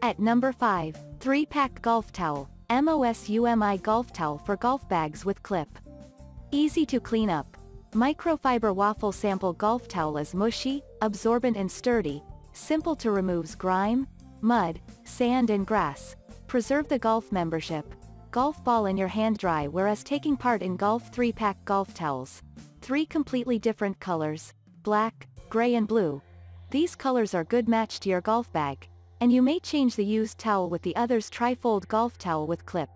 At number 5, 3-pack golf towel, MOSUMI golf towel for golf bags with clip. Easy to clean up. Microfiber waffle sample golf towel is mushy, absorbent and sturdy, simple to removes grime, mud, sand and grass. Preserve the golf membership. Golf ball in your hand dry whereas taking part in golf 3-pack golf towels. 3 completely different colors, black, gray and blue. These colors are good match to your golf bag, and you may change the used towel with the other's tri-fold golf towel with clip.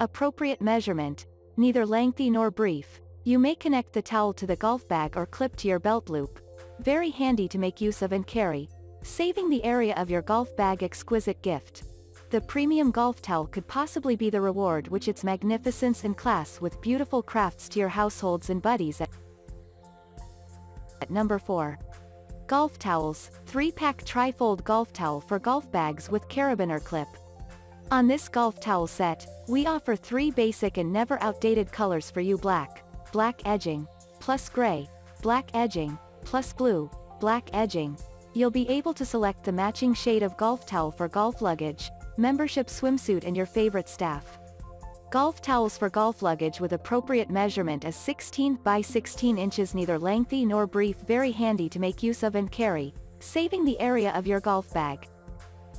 Appropriate measurement, neither lengthy nor brief. You may connect the towel to the golf bag or clip to your belt loop. Very handy to make use of and carry, saving the area of your golf bag. Exquisite gift. The premium golf towel could possibly be the reward which its magnificence and class with beautiful crafts to your households and buddies. At number 4. Golf towels, 3-pack tri-fold golf towel for golf bags with carabiner clip. On this golf towel set, we offer 3 basic and never outdated colors for you: black, black edging, plus gray, black edging, plus blue, black edging. You'll be able to select the matching shade of golf towel for golf luggage, membership swimsuit and your favorite staff. Golf towels for golf luggage with appropriate measurement is 16 by 16 inches, neither lengthy nor brief. Very handy to make use of and carry, saving the area of your golf bag.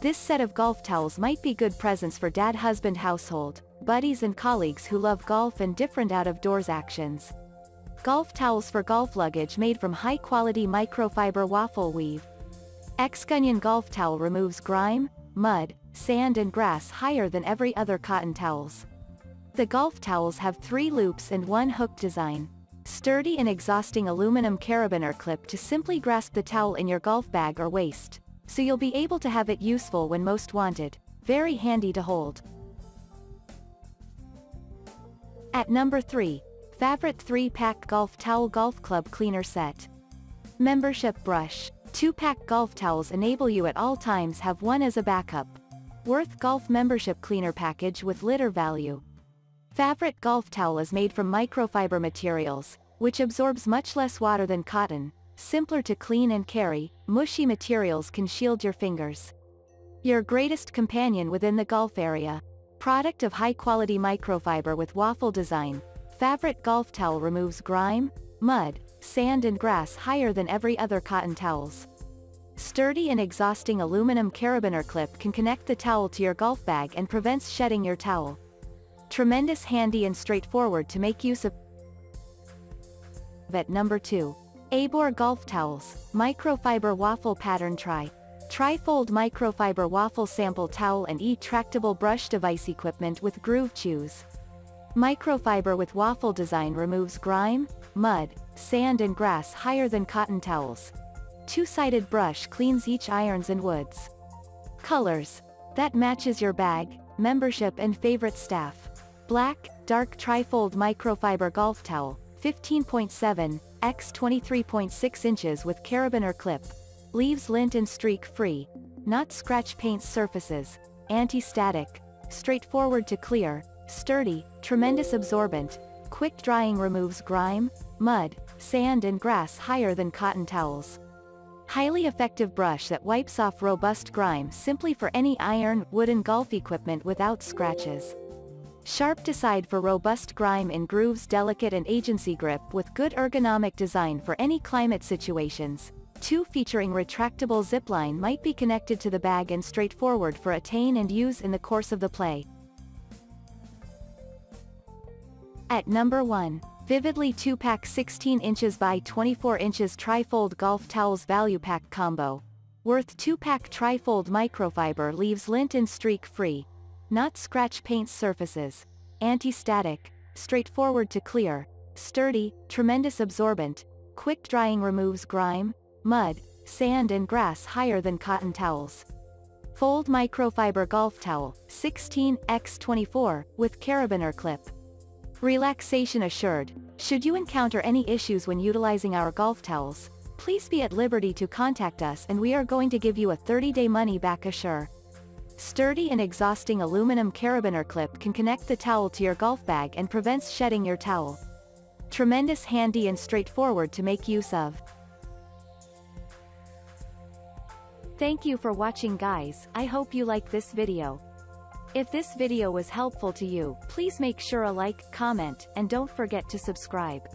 This set of golf towels might be good presents for dad, husband, household, buddies and colleagues who love golf and different out-of-doors actions. Golf towels for golf luggage made from high-quality microfiber waffle weave. X-Gunion golf towel removes grime, mud, sand and grass higher than every other cotton towels. The golf towels have 3 loops and 1 hook design. Sturdy and exhausting aluminum carabiner clip to simply grasp the towel in your golf bag or waist, so you'll be able to have it useful when most wanted. Very handy to hold. At number 3, Favritt 3-pack golf towel golf club cleaner set. Membership brush. 2-pack golf towels enable you at all times have one as a backup. Worth golf membership cleaner package with litter value. Favritt golf towel is made from microfiber materials, which absorbs much less water than cotton, simpler to clean and carry. Mushy materials can shield your fingers. Your greatest companion within the golf area. Product of high-quality microfiber with waffle design. Favritt golf towel removes grime, mud, sand and grass higher than every other cotton towels. Sturdy and exhausting aluminum carabiner clip can connect the towel to your golf bag and prevents shedding your towel. Tremendous, handy and straightforward to make use of. At number 2. Abor golf towels, microfiber waffle pattern tri-fold microfiber waffle sample towel and e-tractable brush device equipment with groove chews. Microfiber with waffle design removes grime, mud, sand and grass higher than cotton towels. 2-sided brush cleans each irons and woods. Colors that matches your bag, membership and favorite staff. Black, dark tri-fold microfiber golf towel, 15.7 x 23.6 inches with carabiner clip. Leaves lint and streak free. Not scratch paint surfaces. Anti-static. Straightforward to clear. Sturdy. Tremendous absorbent. Quick drying removes grime, mud, sand and grass higher than cotton towels. Highly effective brush that wipes off robust grime simply for any iron, wood and golf equipment without scratches. Sharp decide for robust grime in grooves. Delicate and agency grip with good ergonomic design for any climate situations. 2 featuring retractable zipline might be connected to the bag and straightforward for attain and use in the course of the play. At number 1. Vividly 2-pack 16 inches by 24 inches tri-fold golf towels value pack combo. Worth 2-pack tri-fold microfiber leaves lint and streak free. Not scratch paint surfaces. Anti-static. Straightforward to clear. Sturdy. Tremendous absorbent. Quick drying removes grime, mud, sand and grass higher than cotton towels. Fold microfiber golf towel, 16x24, with carabiner clip. Relaxation assured. Should you encounter any issues when utilizing our golf towels, please be at liberty to contact us and we are going to give you a 30-day money-back assure. Sturdy and exhausting aluminum carabiner clip can connect the towel to your golf bag and prevents shedding your towel. Tremendous, handy and straightforward to make use of. Thank you for watching, guys. I hope you like this video. If this video was helpful to you, please make sure a like, comment, and don't forget to subscribe.